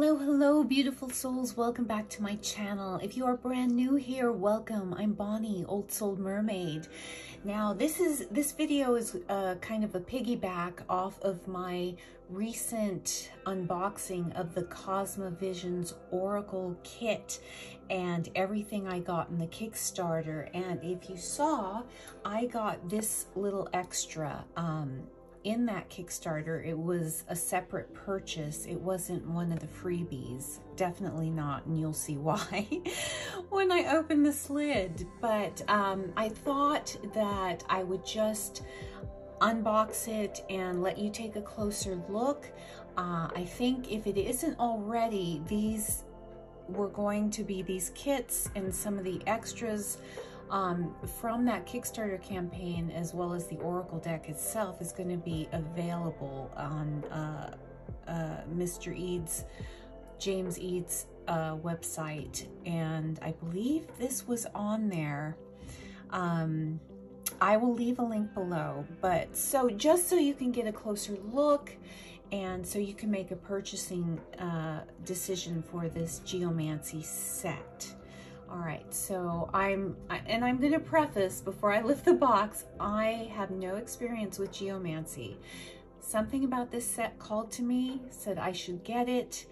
Hello, beautiful souls. Welcome back to my channel. If you are brand new here, welcome. I'm Bonnie, Old Soul Mermaid. Now, this video is kind of a piggyback off of my recent unboxing of the Cosmo Visions Oracle kit and everything I got in the Kickstarter. And if you saw, I got this little extra, in that Kickstarter. It was a separate purchase. It wasn't one of the freebies. Definitely not, and you'll see why when I open this lid. But I thought that I would just unbox it and let you take a closer look. I think if it isn't already, these were going to be these kits and some of the extras from that Kickstarter campaign, as well as the Oracle deck itself, is going to be available on Mr. Eads, James Eads website, and I believe this was on there. I will leave a link below, but so just so you can get a closer look and so you can make a purchasing decision for this Geomancy set. All right, so I'm gonna preface before I lift the box, I have no experience with Geomancy. Something about this set called to me, said I should get it,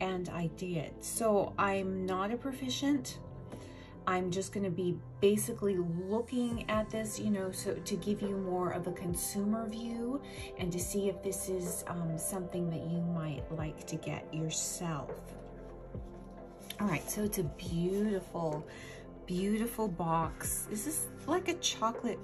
and I did. So I'm not a proficient. I'm just gonna be basically looking at this, you know, so to give you more of a consumer view and to see if this is something that you might like to get yourself. All right, so it's a beautiful, beautiful box. This is like a chocolate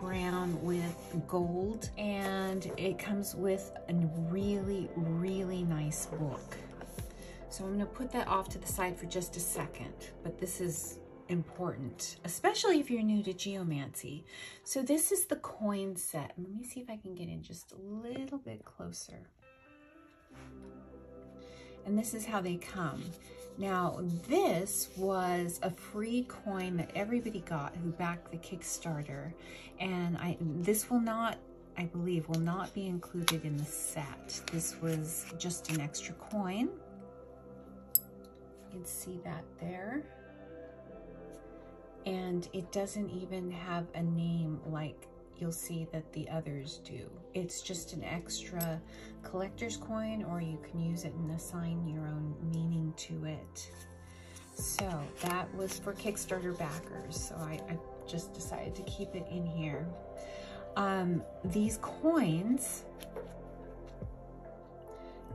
brown with gold, and it comes with a really, really nice book. So I'm gonna put that off to the side for just a second, but this is important, especially if you're new to Geomancy. So this is the coin set. Let me see if I can get in just a little bit closer. And this is how they come. Now, this was a free coin that everybody got who backed the Kickstarter, and this will not, I believe, will not be included in the set. This was just an extra coin. You can see that there. And it doesn't even have a name like you'll see that the others do. It's just an extra collector's coin, or you can use it and assign your own meaning to it. So that was for Kickstarter backers. So I just decided to keep it in here. These coins,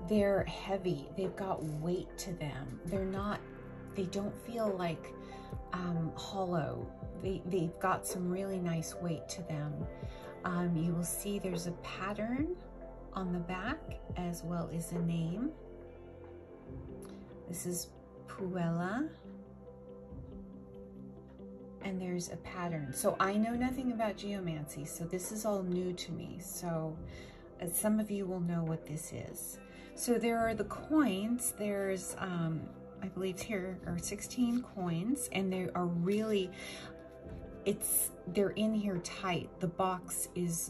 they're heavy. They've got weight to them. They're not, they don't feel like hollow. They've got some really nice weight to them. You will see there's a pattern on the back as well as a name. This is Puella. And there's a pattern. So I know nothing about Geomancy, so this is all new to me. So as some of you will know what this is. So there are the coins. There's, I believe here are 16 coins, and they are really, they're in here tight. The box is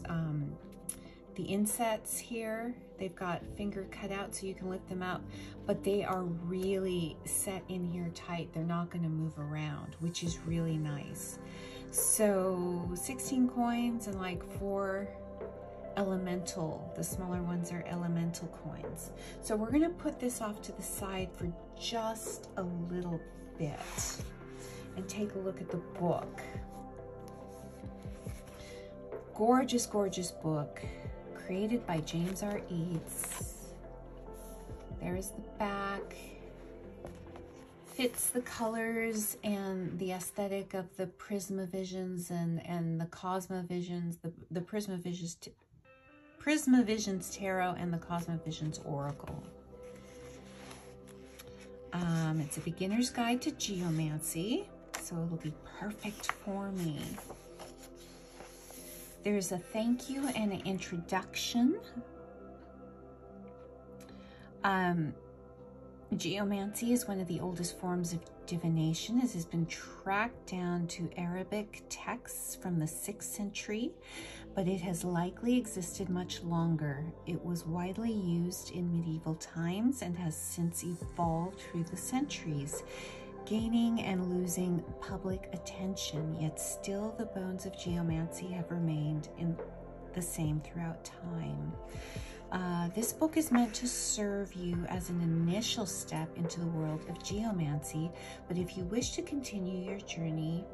the insets here. They've got finger cut out so you can lift them up, but they are really set in here tight. They're not going to move around, which is really nice. So 16 coins and like 4 elemental. The smaller ones are elemental coins. So we're going to put this off to the side for just a little bit and take a look at the book. Gorgeous, gorgeous book, created by James R. Eads. There's the back. Fits the colors and the aesthetic of the Prisma Visions and the Cosmo Visions, the Prisma Visions Tarot and the Cosmo Visions Oracle. It's a beginner's guide to Geomancy, so it'll be perfect for me. There's a thank you and an introduction. Geomancy is one of the oldest forms of divination, as has been tracked down to Arabic texts from the 6th century. but it has likely existed much longer. It was widely used in medieval times and has since evolved through the centuries, gaining and losing public attention, yet still the bones of geomancy have remained in the same throughout time. This book is meant to serve you as an initial step into the world of geomancy, but if you wish to continue your journey,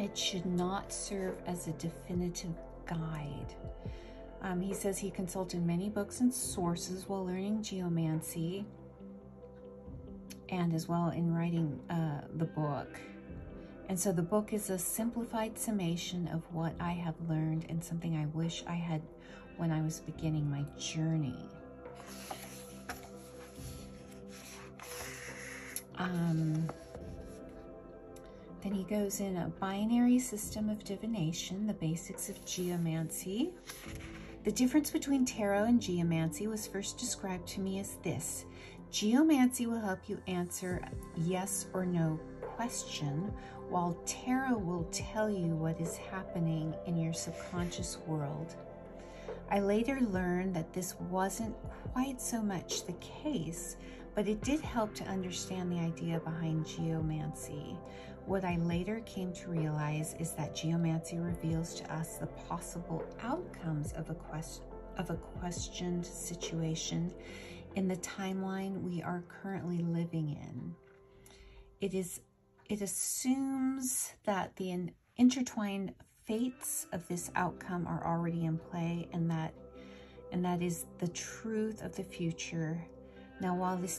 it should not serve as a definitive guide. He says he consulted many books and sources while learning geomancy, and as well in writing the book. And so the book is a simplified summation of what I have learned and something I wish I had when I was beginning my journey. Then he goes in a binary system of divination, the basics of geomancy. The difference between tarot and geomancy was first described to me as this. Geomancy will help you answer yes or no question, while tarot will tell you what is happening in your subconscious world. I later learned that this wasn't quite so much the case, but it did help to understand the idea behind geomancy. What I later came to realize is that geomancy reveals to us the possible outcomes of a questioned situation in the timeline we are currently living in. It assumes that the intertwined fates of this outcome are already in play, and that is the truth of the future. Now, while this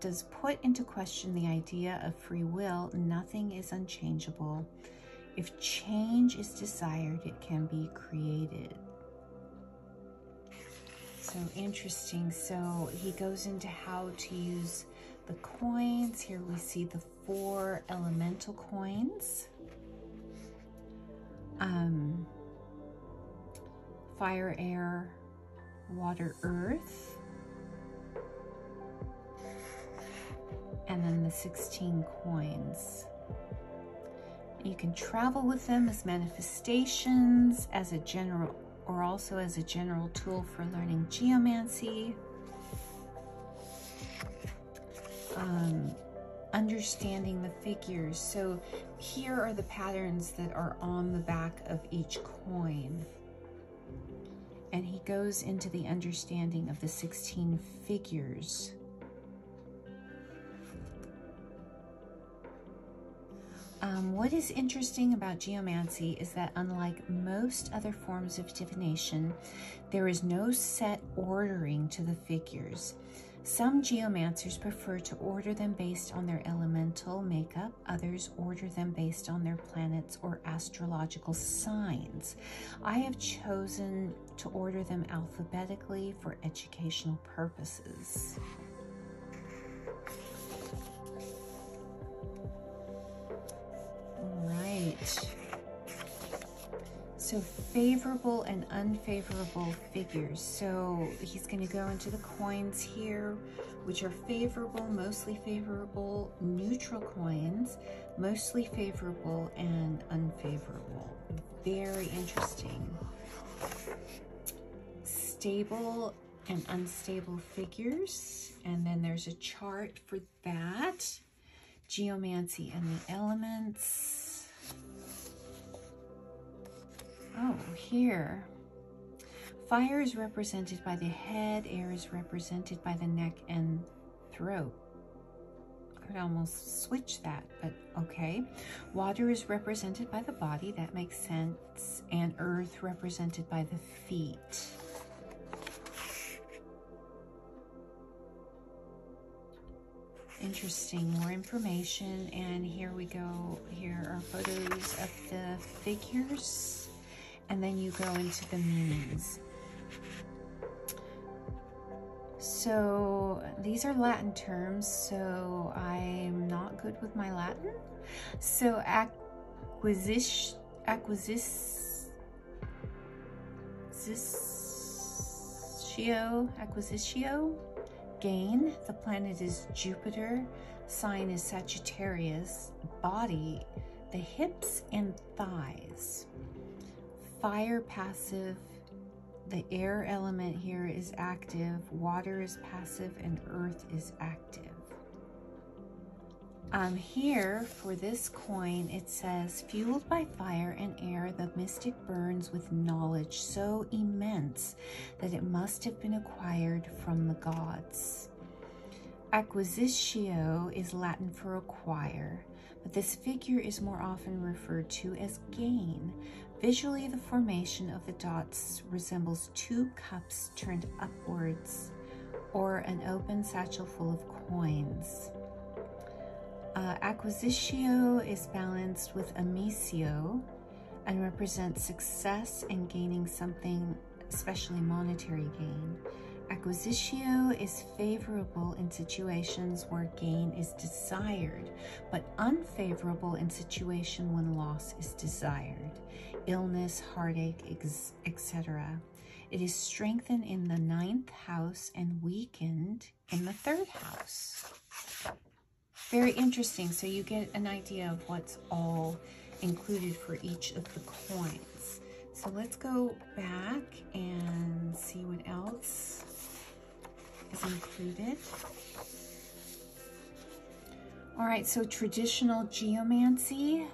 does put into question the idea of free will, nothing is unchangeable. If change is desired, it can be created. So interesting. So he goes into how to use the coins. Here we see the 4 elemental coins. Fire, air, water, earth. And then the 16 coins. You can travel with them as manifestations, as a general, or also as a general tool for learning geomancy. Understanding the figures. So here are the patterns that are on the back of each coin. And he goes into the understanding of the 16 figures. What is interesting about geomancy is that, unlike most other forms of divination, there is no set ordering to the figures. Some geomancers prefer to order them based on their elemental makeup. Others order them based on their planets or astrological signs. I have chosen to order them alphabetically for educational purposes. Right. So favorable and unfavorable figures. So he's going to go into the coins here, which are favorable, mostly favorable, neutral coins, mostly favorable, and unfavorable. Very interesting. Stable and unstable figures. And then there's a chart for that. Geomancy and the elements. Oh, here. Fire is represented by the head, air is represented by the neck and throat. I could almost switch that, but okay. Water is represented by the body, that makes sense, and earth represented by the feet. Interesting, more information, and here we go. Here are photos of the figures. And then you go into the meanings. So these are Latin terms, so I'm not good with my Latin. So acquisitio, gain. The planet is Jupiter, sign is Sagittarius, body, the hips and thighs. fire passive, the air element here is active, water is passive, and earth is active. Here for this coin it says, fueled by fire and air, the mystic burns with knowledge so immense that it must have been acquired from the gods. Acquisitio is Latin for acquire, but this figure is more often referred to as gain. Visually, the formation of the dots resembles two cups turned upwards, or an open satchel full of coins. Acquisitio is balanced with Amissio and represents success and gaining something, especially monetary gain. Acquisitio is favorable in situations where gain is desired, but unfavorable in situations when loss is desired, illness, heartache, etc. It is strengthened in the 9th house and weakened in the 3rd house. Very interesting, so you get an idea of what's all included for each of the coins. So let's go back and see what else is included. All right, so traditional geomancy.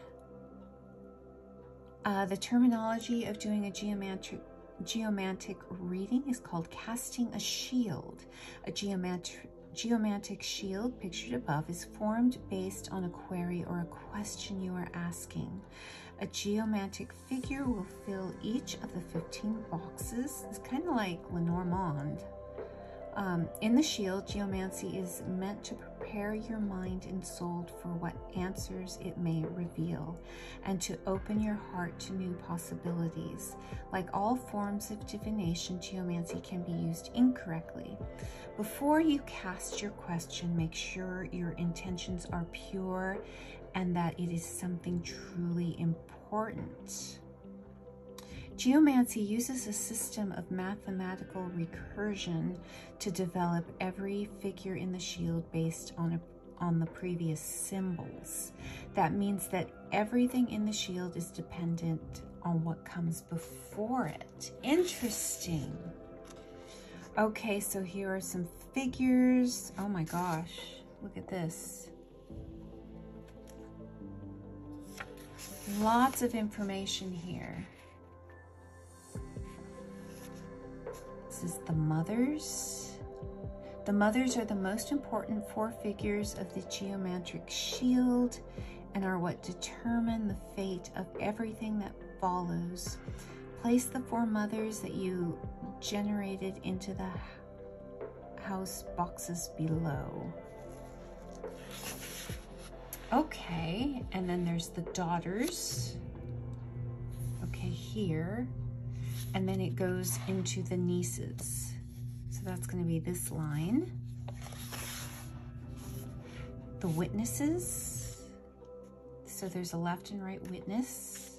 The terminology of doing a geomantic reading is called casting a shield. A geomantic shield pictured above is formed based on a query or a question you are asking. A geomantic figure will fill each of the 15 boxes. It's kind of like Lenormand. In the shield, geomancy is meant to prepare your mind and soul for what answers it may reveal, and to open your heart to new possibilities. Like all forms of divination, geomancy can be used incorrectly. Before you cast your question, make sure your intentions are pure and that it is something truly important. Geomancy uses a system of mathematical recursion to develop every figure in the shield based on the previous symbols. That means that everything in the shield is dependent on what comes before it. Interesting. Okay, so here are some figures. Oh my gosh, look at this. Lots of information here. Is the mothers. The mothers are the most important 4 figures of the geomantic shield and are what determine the fate of everything that follows. Place the 4 mothers that you generated into the house boxes below. Okay, and then there's the daughters. Okay, here. And then it goes into the nieces. So that's going to be this line. The witnesses. So there's a left and right witness.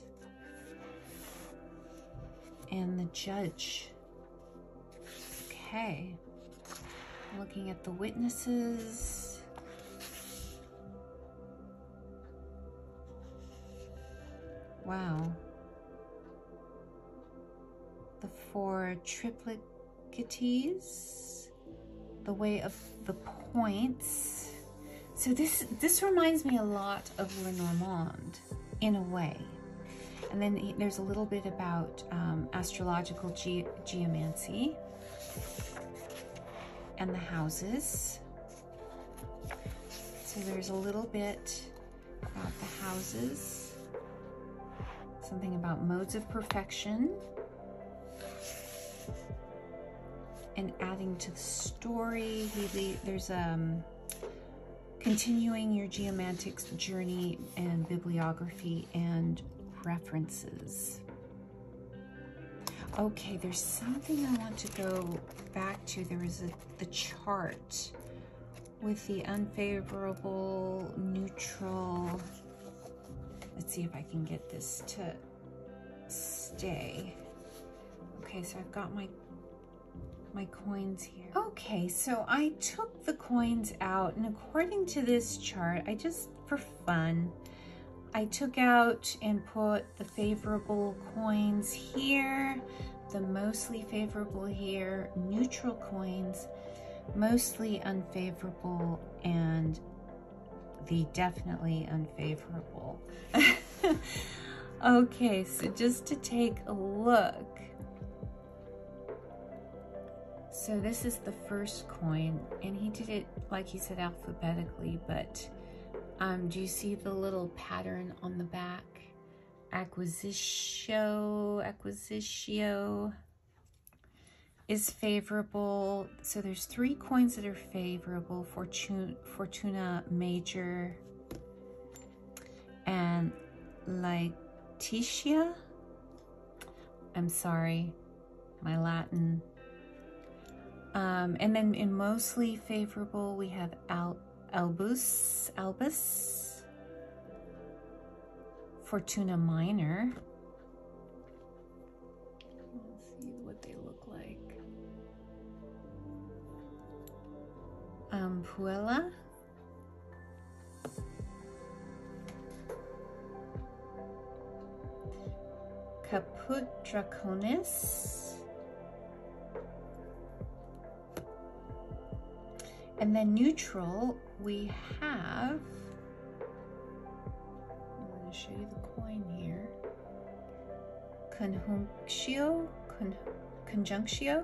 And the judge. Okay. Looking at the witnesses. Wow. For triplicates, the way of the points. So this reminds me a lot of Lenormand in a way. And then there's a little bit about astrological geomancy and the houses. So there's a little bit about the houses, something about modes of perfection, and adding to the story. There's continuing your geomantic journey and bibliography and references. Okay, there's something I want to go back to. There was the chart with the unfavorable, neutral. Let's see if I can get this to stay. Okay, so I've got my coins here. Okay, so I took the coins out, and according to this chart, I just, for fun, I took out and put the favorable coins here, the mostly favorable here, neutral coins, mostly unfavorable, and the definitely unfavorable. Okay, so just to take a look. So this is the first coin, and he did it, like he said, alphabetically, but do you see the little pattern on the back? Acquisitio is favorable. So there's three coins that are favorable: Fortuna Major and Laetitia. I'm sorry, my Latin. And then in mostly favorable, we have Albus, Fortuna Minor. Let's see what they look like. Puella. Caput Draconis. And then neutral, we have, I'm going to show you the coin here, Conjunctio.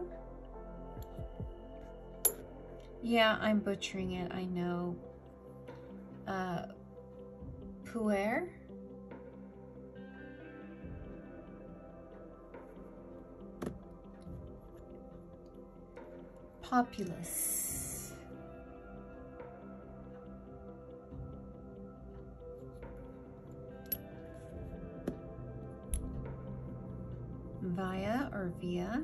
Yeah, I'm butchering it, I know. Puer. Populus. Via or Via.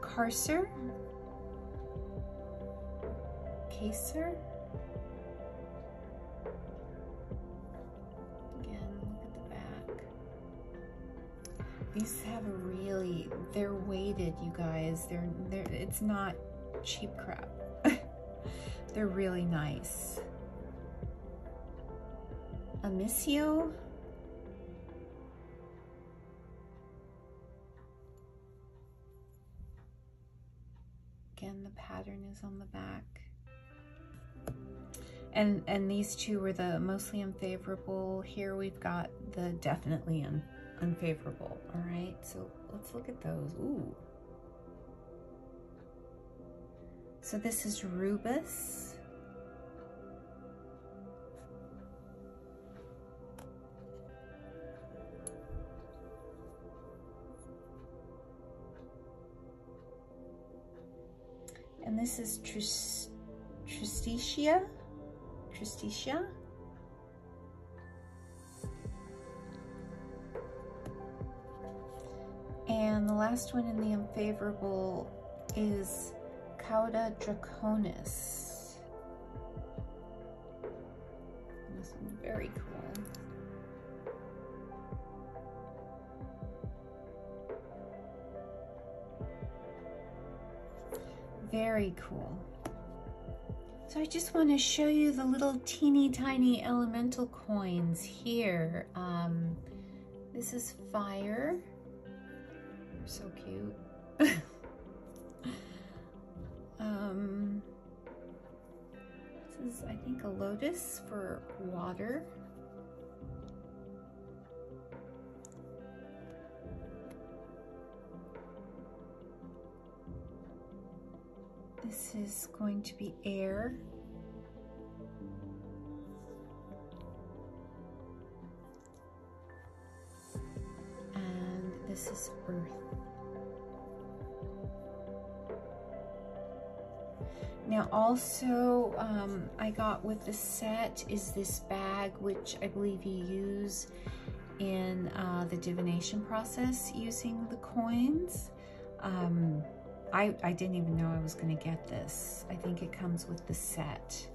Carcer. Again, look at the back. These have a really, they're weighted, you guys. They're it's not cheap crap. They're really nice. Amissio. Again, the pattern is on the back. And these two were the mostly unfavorable. Here we've got the definitely unfavorable. All right, so let's look at those. Ooh. So this is Rubus, and this is Tristitia. And the last one in the unfavorable is Cauda Draconis. This one's very cool. Very cool. So I just want to show you the little teeny tiny elemental coins here. This is fire. They're so cute. This is, I think, a lotus for water. This is going to be air. And this is earth. Now also, I got with the set is this bag, which I believe you use in the divination process using the coins. I didn't even know I was going to get this. I think it comes with the set.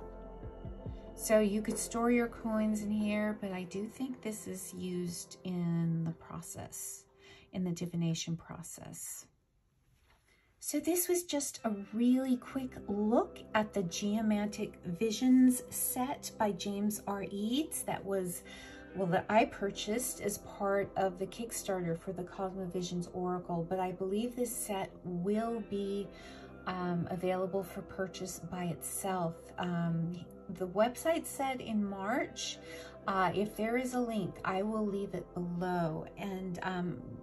So you could store your coins in here, but I do think this is used in the process. in the divination process. So this was just a really quick look at the Geomantic Visions set by James R. Eads that was, well, that I purchased as part of the Kickstarter for the Cosmo Visions Oracle, but I believe this set will be available for purchase by itself. The website said in March. If there is a link, I will leave it below. And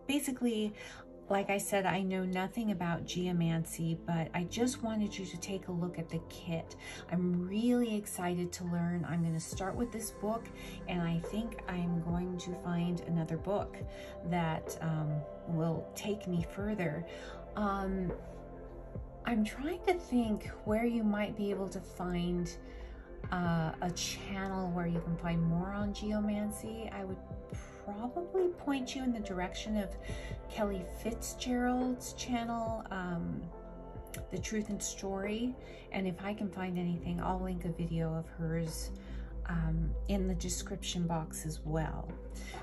basically, like I said, I know nothing about geomancy, but I just wanted you to take a look at the kit. I'm really excited to learn. I'm going to start with this book, and I think I'm going to find another book that will take me further. I'm trying to think where you might be able to find a channel where you can find more on geomancy. I would probably point you in the direction of Kelly Fitzgerald's channel, The Truth and Story, and if I can find anything, I'll link a video of hers in the description box as well.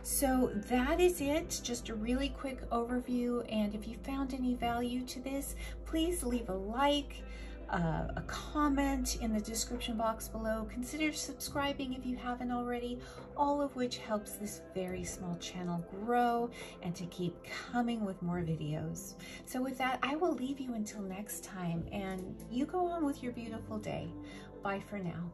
So that is it, just a really quick overview, and if you found any value to this, please leave a like, a comment in the description box below. Consider subscribing if you haven't already, all of which helps this very small channel grow and to keep coming with more videos. So with that, I will leave you until next time, and you go on with your beautiful day. Bye for now.